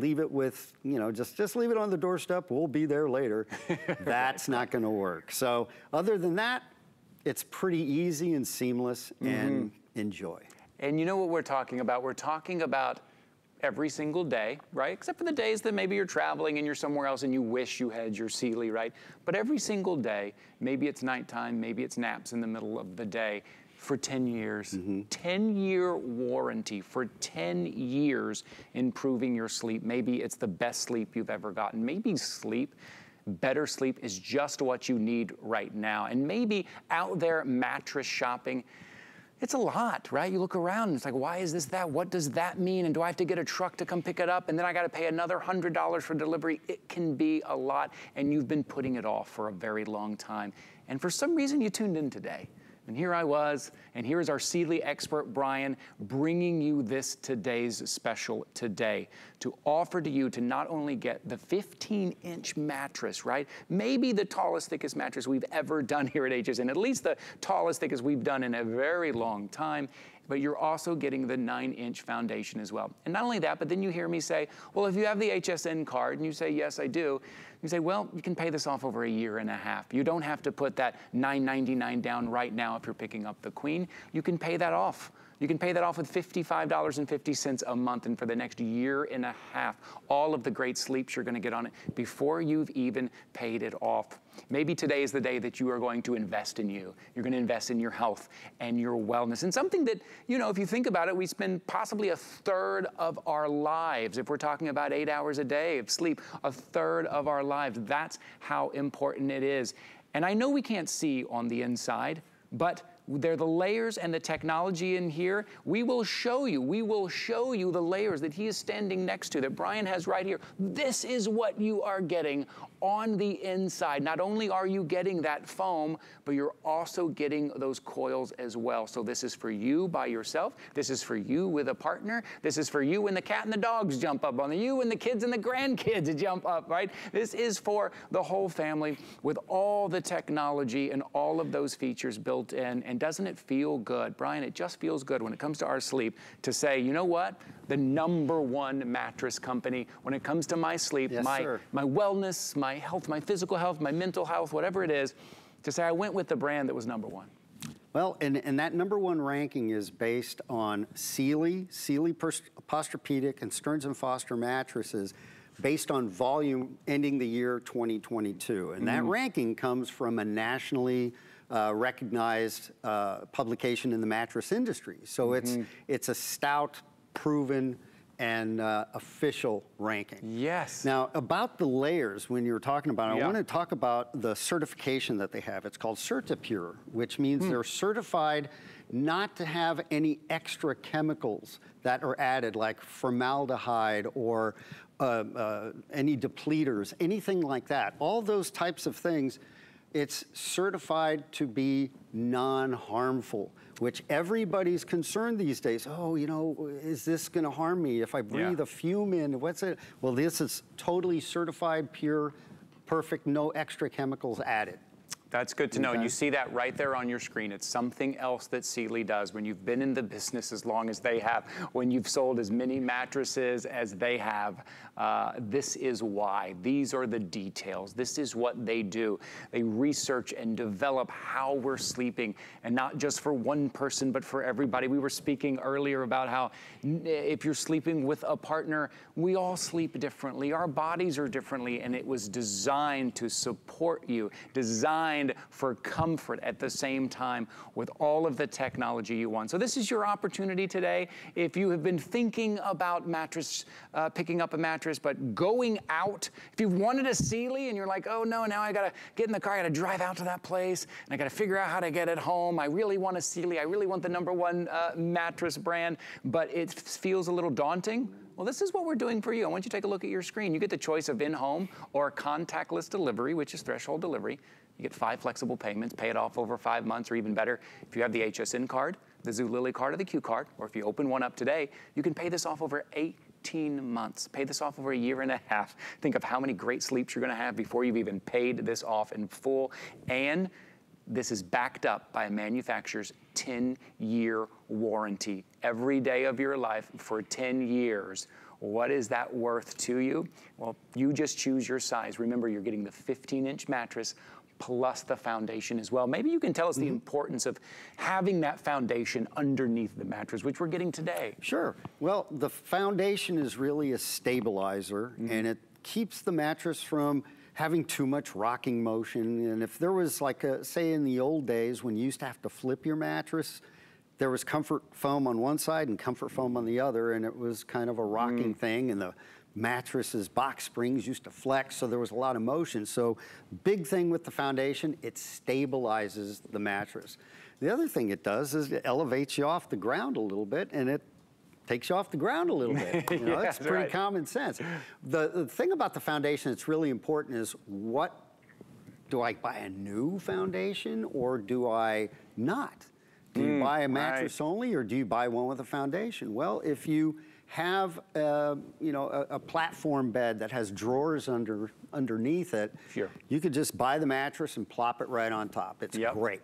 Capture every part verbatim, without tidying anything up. leave it with, you know, just, just leave it on the doorstep, we'll be there later. That's not gonna work. So other than that, it's pretty easy and seamless mm-hmm. and enjoy. And you know what we're talking about? We're talking about every single day, right? Except for the days that maybe you're traveling and you're somewhere else and you wish you had your Sealy, right? But every single day, maybe it's nighttime, maybe it's naps in the middle of the day, for ten years, mm-hmm. ten year warranty, for ten years improving your sleep. Maybe it's the best sleep you've ever gotten. Maybe sleep, better sleep is just what you need right now. And maybe out there mattress shopping, it's a lot, right? You look around and it's like, why is this that? What does that mean? And do I have to get a truck to come pick it up? And then I gotta pay another one hundred dollars for delivery. It can be a lot, and you've been putting it off for a very long time. And for some reason you tuned in today. And here I was, and here is our Sealy expert, Brian, bringing you this today's special today to offer to you to not only get the fifteen inch mattress, right? Maybe the tallest, thickest mattress we've ever done here at H S N, at least the tallest, thickest we've done in a very long time, but you're also getting the nine inch foundation as well. And not only that, but then you hear me say, well, if you have the H S N card, and you say, yes, I do, you say, well, you can pay this off over a year and a half. You don't have to put that nine ninety-nine down right now if you're picking up the Queen. You can pay that off. You can pay that off with fifty-five dollars and fifty cents a month, and for the next year and a half, all of the great sleeps you're gonna get on it before you've even paid it off. Maybe today is the day that you are going to invest in you. You're gonna invest in your health and your wellness. And something that, you know, if you think about it, we spend possibly a third of our lives, if we're talking about eight hours a day of sleep, a third of our lives. That's how important it is. And I know we can't see on the inside, but they're the layers and the technology in here. We will show you, we will show you the layers that he is standing next to, that Brian has right here. This is what you are getting on the inside. Not only are you getting that foam, but you're also getting those coils as well. So this is for you by yourself. This is for you with a partner. This is for you when the cat and the dogs jump up on you and the kids and the grandkids jump up, right? This is for the whole family with all the technology and all of those features built in. And doesn't it feel good? Brian, it just feels good when it comes to our sleep to say, you know what? The number one mattress company when it comes to my sleep, yes, my, my wellness, my health, my physical health, my mental health, whatever it is, to say I went with the brand that was number one. Well, and, and that number one ranking is based on Sealy, Sealy Posturepedic, and Stearns and Foster mattresses based on volume ending the year twenty twenty-two. And that mm. ranking comes from a nationally Uh, recognized uh, publication in the mattress industry. So mm-hmm. it's it's a stout, proven, and uh, official ranking. Yes. Now, about the layers when you were talking about, yeah. I want to talk about the certification that they have. It's called CertiPUR, which means mm. they're certified not to have any extra chemicals that are added, like formaldehyde or uh, uh, any depleters, anything like that. All those types of things, it's certified to be non-harmful, which everybody's concerned these days. Oh, you know, is this gonna harm me if I breathe yeah. a fume in? What's it? Well, this is totally certified, pure, perfect, no extra chemicals added. That's good to know. Okay. You see that right there on your screen. It's something else that Sealy does. When you've been in the business as long as they have, when you've sold as many mattresses as they have, uh, this is why. These are the details. This is what they do. They research and develop how we're sleeping, and not just for one person, but for everybody. We were speaking earlier about how if you're sleeping with a partner, we all sleep differently. Our bodies are differently, and it was designed to support you, designed for comfort at the same time with all of the technology you want. So this is your opportunity today. If you have been thinking about mattress, uh, picking up a mattress, but going out, if you've wanted a Sealy and you're like, oh no, now I gotta get in the car, I gotta drive out to that place, and I gotta figure out how to get it home. I really want a Sealy, I really want the number one uh, mattress brand, but it feels a little daunting. Well, this is what we're doing for you. I want you to take a look at your screen. You get the choice of in-home or contactless delivery, which is threshold delivery. You get five flexible payments, pay it off over five months, or even better, if you have the H S N card, the Zulily card, or the Q card, or if you open one up today, you can pay this off over eighteen months. Pay this off over a year and a half. Think of how many great sleeps you're gonna have before you've even paid this off in full. And this is backed up by a manufacturer's ten year warranty. Every day of your life for ten years, What is that worth to you? Well, you just choose your size. Remember, you're getting the fifteen inch mattress plus the foundation as well. Maybe you can tell us mm-hmm. the importance of having that foundation underneath the mattress, which we're getting today. Sure. Well, the foundation is really a stabilizer, mm-hmm. and it keeps the mattress from having too much rocking motion. And if there was like a, say in the old days when you used to have to flip your mattress, there was comfort foam on one side and comfort foam on the other, and it was kind of a rocking mm. thing, and the mattresses, box springs used to flex, so there was a lot of motion. So big thing with the foundation, it stabilizes the mattress. The other thing it does is it elevates you off the ground a little bit, and it takes you off the ground a little bit. You know, yeah, that's pretty right. common sense. The, the thing about the foundation that's really important is, what, do I buy a new foundation or do I not? Do mm, you buy a mattress right. only, or do you buy one with a foundation? Well, if you have a, you know, a, a platform bed that has drawers under underneath it, sure. you could just buy the mattress and plop it right on top. It's yep. great.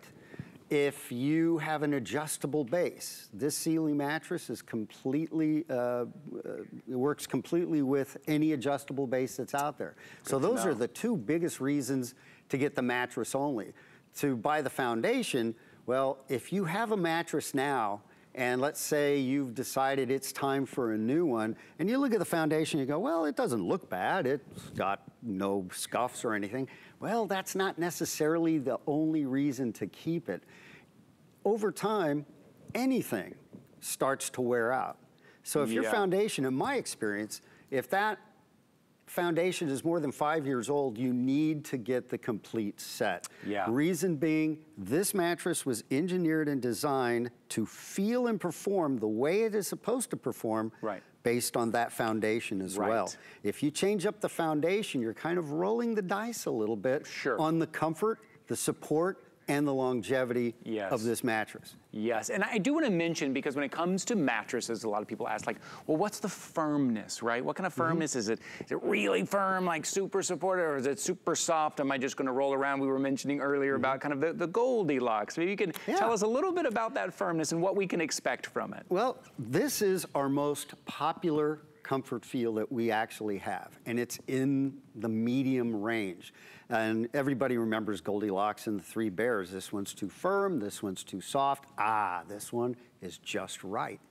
If you have an adjustable base, this Sealy mattress is completely, uh, works completely with any adjustable base that's out there. Good so those know. are the two biggest reasons to get the mattress only. To buy the foundation, well, if you have a mattress now, and let's say you've decided it's time for a new one, and you look at the foundation, you go, well, it doesn't look bad, it's got no scuffs or anything. Well, that's not necessarily the only reason to keep it. Over time, anything starts to wear out. So if yeah. your foundation, in my experience, if that foundation is more than five years old, you need to get the complete set. Yeah. Reason being, this mattress was engineered and designed to feel and perform the way it is supposed to perform right. based on that foundation as right. well. If you change up the foundation, you're kind of rolling the dice a little bit sure. on the comfort, the support, and the longevity yes. of this mattress. Yes, and I do want to mention, because when it comes to mattresses, a lot of people ask, like, well, what's the firmness, right? What kind of firmness mm-hmm. is it? Is it really firm, like super supportive, or is it super soft? Am I just going to roll around? We were mentioning earlier mm-hmm. about kind of the, the Goldilocks. Maybe you can yeah. tell us a little bit about that firmness and what we can expect from it. Well, this is our most popular comfort feel that we actually have, and it's in the medium range. And everybody remembers Goldilocks and the Three Bears. This one's too firm, this one's too soft. Ah, this one is just right.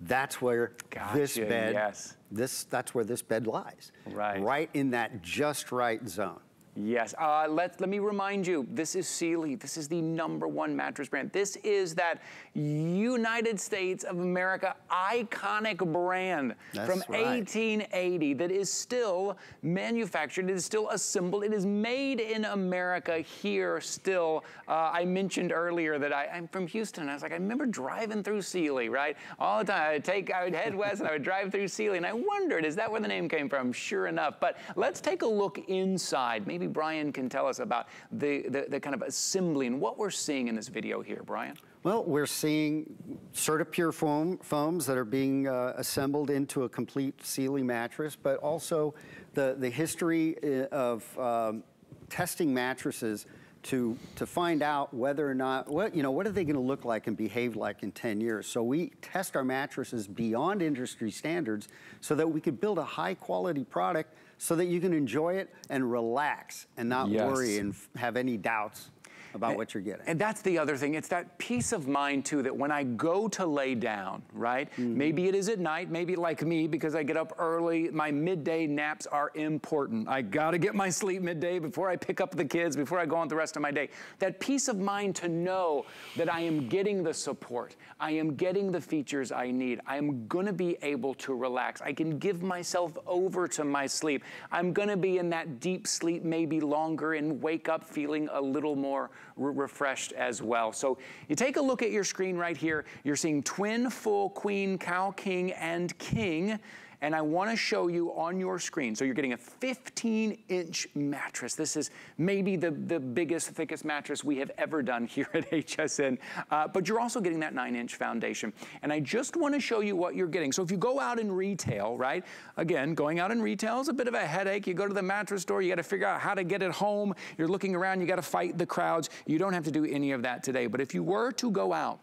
That's where gotcha, this bed, yes. this, that's where this bed lies. Right. Right in that just right zone. Yes, uh, let, let me remind you, this is Sealy. This is the number one mattress brand. This is that United States of America iconic brand That's from right. eighteen eighty that is still manufactured, it is still assembled, it is made in America here still. Uh, I mentioned earlier that I, I'm from Houston. I was like, I remember driving through Sealy, right? All the time, I would, take, I would head west and I would drive through Sealy, and I wondered, is that where the name came from? Sure enough, but let's take a look inside. Maybe Maybe Brian can tell us about the, the, the kind of assembly and what we're seeing in this video here, Brian. Well, we're seeing CertiPUR foam, foams that are being uh, assembled into a complete Sealy mattress, but also the, the history of um, testing mattresses to, to find out whether or not, what, you know, what are they going to look like and behave like in ten years. So we test our mattresses beyond industry standards so that we could build a high quality product so that you can enjoy it and relax and not yes. worry and have any doubts about what you're getting. And that's the other thing. It's that peace of mind, too, that when I go to lay down, right? Mm-hmm. Maybe it is at night, maybe like me, because I get up early. My midday naps are important. I gotta get my sleep midday before I pick up the kids, before I go on the rest of my day. That peace of mind to know that I am getting the support. I am getting the features I need. I'm gonna be able to relax. I can give myself over to my sleep. I'm gonna be in that deep sleep maybe longer and wake up feeling a little more refreshed as well. So you take a look at your screen right here. You're seeing twin, full, queen, cow, king, and king. And I want to show you on your screen. So you're getting a fifteen inch mattress. This is maybe the, the biggest, thickest mattress we have ever done here at H S N. Uh, but you're also getting that nine inch foundation. And I just want to show you what you're getting. So if you go out in retail, right? Again, going out in retail is a bit of a headache. You go to the mattress store, you got to figure out how to get it home. You're looking around, you got to fight the crowds. You don't have to do any of that today. But if you were to go out,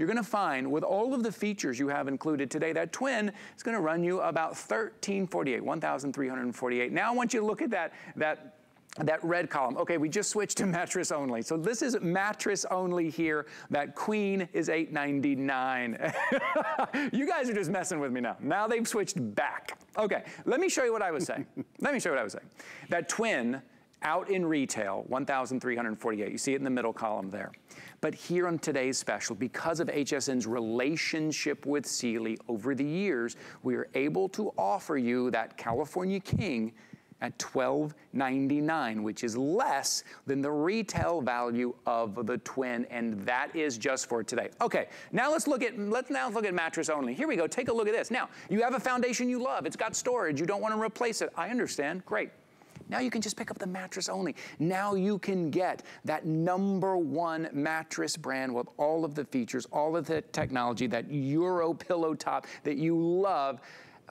you're gonna find with all of the features you have included today, that twin is gonna run you about thirteen forty-eight, one thousand three hundred forty-eight. Now, once you look at that, that that red column. Okay, we just switched to mattress only. So this is mattress only here. That queen is eight ninety-nine. You guys are just messing with me now. Now they've switched back. Okay, let me show you what I was saying. Let me show you what I was saying. That twin out in retail, one thousand three hundred forty-eight. You see it in the middle column there. But here on today's special, because of H S N's relationship with Sealy over the years, we are able to offer you that California King at twelve ninety-nine, which is less than the retail value of the twin, and that is just for today. Okay, now let's look at let's now look at mattress only. Here we go. Take a look at this. Now you have a foundation you love. It's got storage. You don't want to replace it. I understand. Great. Now you can just pick up the mattress only. Now you can get that number one mattress brand with all of the features, all of the technology, that Euro pillow top that you love.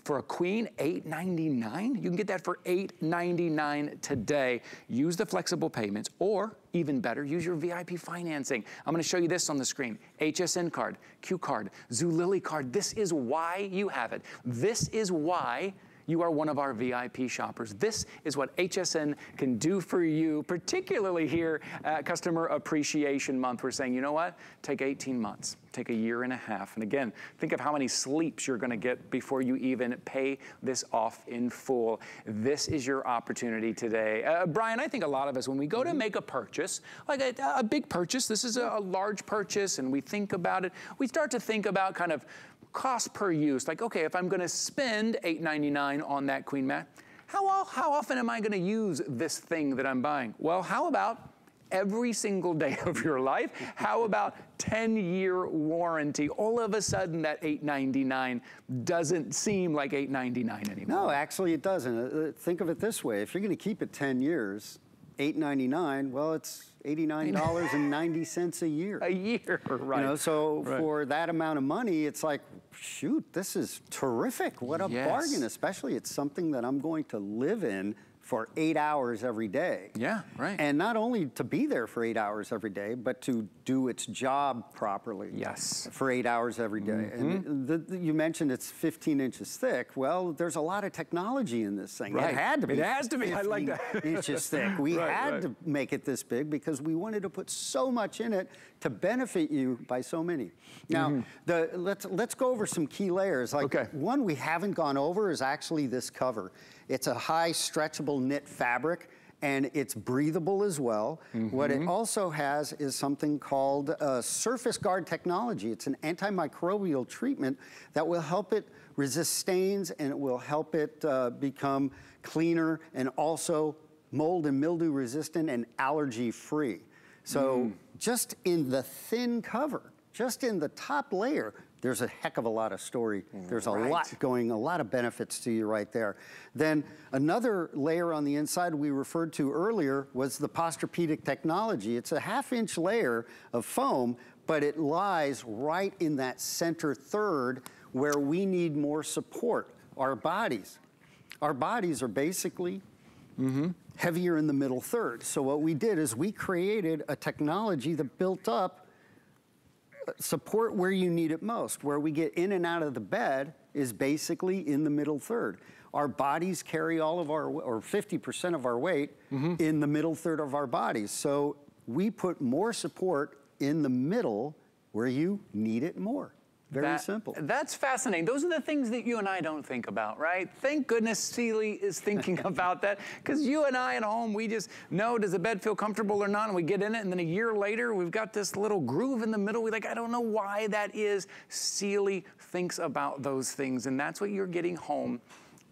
For a queen, eight ninety-nine? You can get that for eight ninety-nine today. Use the flexible payments, or even better, use your V I P financing. I'm gonna show you this on the screen. H S N card, Q card, Zulily card. This is why you have it. This is why you are one of our V I P shoppers. This is what H S N can do for you, particularly here at Customer Appreciation Month. We're saying, you know what? Take eighteen months, take a year and a half. And again, think of how many sleeps you're gonna get before you even pay this off in full. This is your opportunity today. Uh, Brian, I think a lot of us, when we go to make a purchase, like a, a big purchase, this is a, a large purchase, and we think about it, we start to think about kind of cost per use, like, okay, if I'm gonna spend eight ninety-nine on that queen mat, how, how often am I gonna use this thing that I'm buying? Well, how about every single day of your life? How about ten year warranty? All of a sudden that eight ninety-nine doesn't seem like eight ninety-nine anymore. No, actually it doesn't. Think of it this way, if you're gonna keep it ten years, eight ninety-nine, well, it's eighty-nine dollars and ninety cents a year. A year, right. You know, so right. For that amount of money, it's like, shoot, this is terrific. What a yes. bargain, especially it's something that I'm going to live in for eight hours every day. Yeah, right. And not only to be there for eight hours every day, but to do its job properly. Yes. For eight hours every day. Mm-hmm. And the, the, you mentioned it's fifteen inches thick. Well, there's a lot of technology in this thing. Right. It had to be. It has to be. I like that. Inches thick. We right, had right. to make it this big because we wanted to put so much in it to benefit you by so many. Now, mm-hmm. the let's let's go over some key layers. Like okay. one we haven't gone over is actually this cover. It's a high stretchable knit fabric, and it's breathable as well. Mm-hmm. What it also has is something called uh, Surface Guard Technology. It's an antimicrobial treatment that will help it resist stains, and it will help it uh, become cleaner, and also mold and mildew resistant and allergy free. So mm. just in the thin cover, just in the top layer, there's a heck of a lot of story. There's a right. lot going, a lot of benefits to you right there. Then another layer on the inside we referred to earlier was the Posturepedic technology. It's a half inch layer of foam, but it lies right in that center third where we need more support, our bodies. Our bodies are basically mm-hmm. heavier in the middle third. So what we did is we created a technology that built up support where you need it most. Where we get in and out of the bed is basically in the middle third. Our bodies carry all of our, or fifty percent of our weight mm-hmm. in the middle third of our bodies. So we put more support in the middle where you need it more. Very that, simple. That's fascinating. Those are the things that you and I don't think about, right? Thank goodness Sealy is thinking about that, because you and I at home, we just know, does the bed feel comfortable or not? And we get in it, and then a year later, we've got this little groove in the middle. We're like, I don't know why that is. Sealy thinks about those things, and that's what you're getting home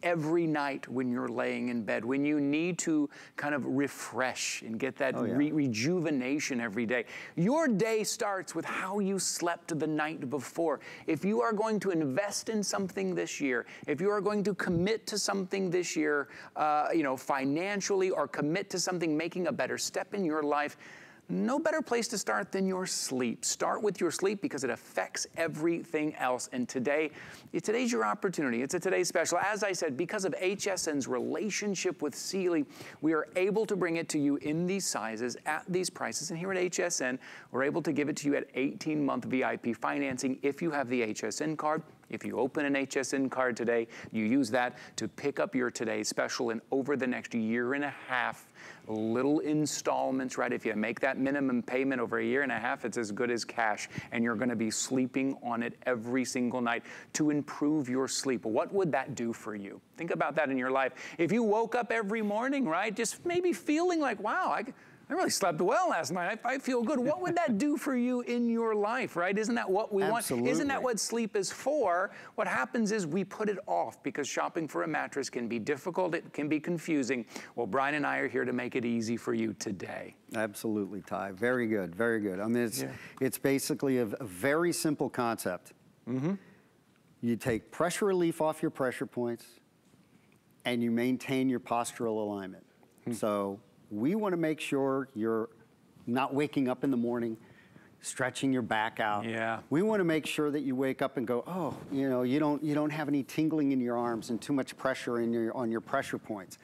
every night when you're laying in bed, when you need to kind of refresh and get that oh, yeah. re rejuvenation every day. Your day starts with how you slept the night before. If you are going to invest in something this year, if you are going to commit to something this year, uh, you know, financially, or commit to something, making a better step in your life, no better place to start than your sleep. Start with your sleep because it affects everything else. And today, today's your opportunity. It's a today's special. As I said, because of H S N's relationship with Sealy, we are able to bring it to you in these sizes at these prices. And here at H S N, we're able to give it to you at eighteen month V I P financing if you have the H S N card. If you open an H S N card today, you use that to pick up your today's special, and over the next year and a half, little installments, right? If you make that minimum payment over a year and a half, it's as good as cash, and you're gonna be sleeping on it every single night to improve your sleep. What would that do for you? Think about that in your life. If you woke up every morning, right, just maybe feeling like, wow, I... I really slept well last night. I, I feel good. What would that do for you in your life, right? Isn't that what we Absolutely. want? Isn't that what sleep is for? What happens is we put it off because shopping for a mattress can be difficult. It can be confusing. Well, Brian and I are here to make it easy for you today. Absolutely, Ty. Very good. Very good. I mean, it's, yeah. it's basically a very simple concept. Mm-hmm. You take pressure relief off your pressure points, and you maintain your postural alignment. Mm-hmm. So we want to make sure you're not waking up in the morning, stretching your back out. Yeah. We want to make sure that you wake up and go, oh, you know, you don't, you don't have any tingling in your arms and too much pressure in your, on your pressure points.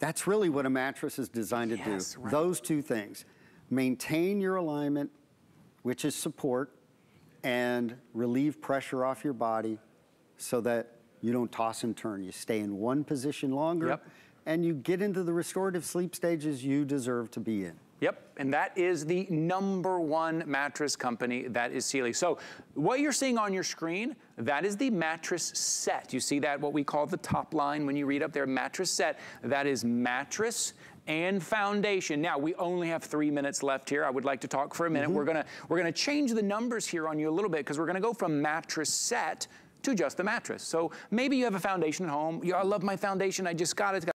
That's really what a mattress is designed to yes, do. Right. Those two things. Maintain your alignment, which is support, and relieve pressure off your body so that you don't toss and turn. You stay in one position longer. Yep. And you get into the restorative sleep stages you deserve to be in. Yep, and that is the number one mattress company, that is Sealy. So what you're seeing on your screen, that is the mattress set. You see that, what we call the top line when you read up there, mattress set. That is mattress and foundation. Now, we only have three minutes left here. I would like to talk for a minute. Mm-hmm. We're gonna, we're gonna change the numbers here on you a little bit because we're gonna go from mattress set to just the mattress. So maybe you have a foundation at home. You, I love my foundation, I just got it.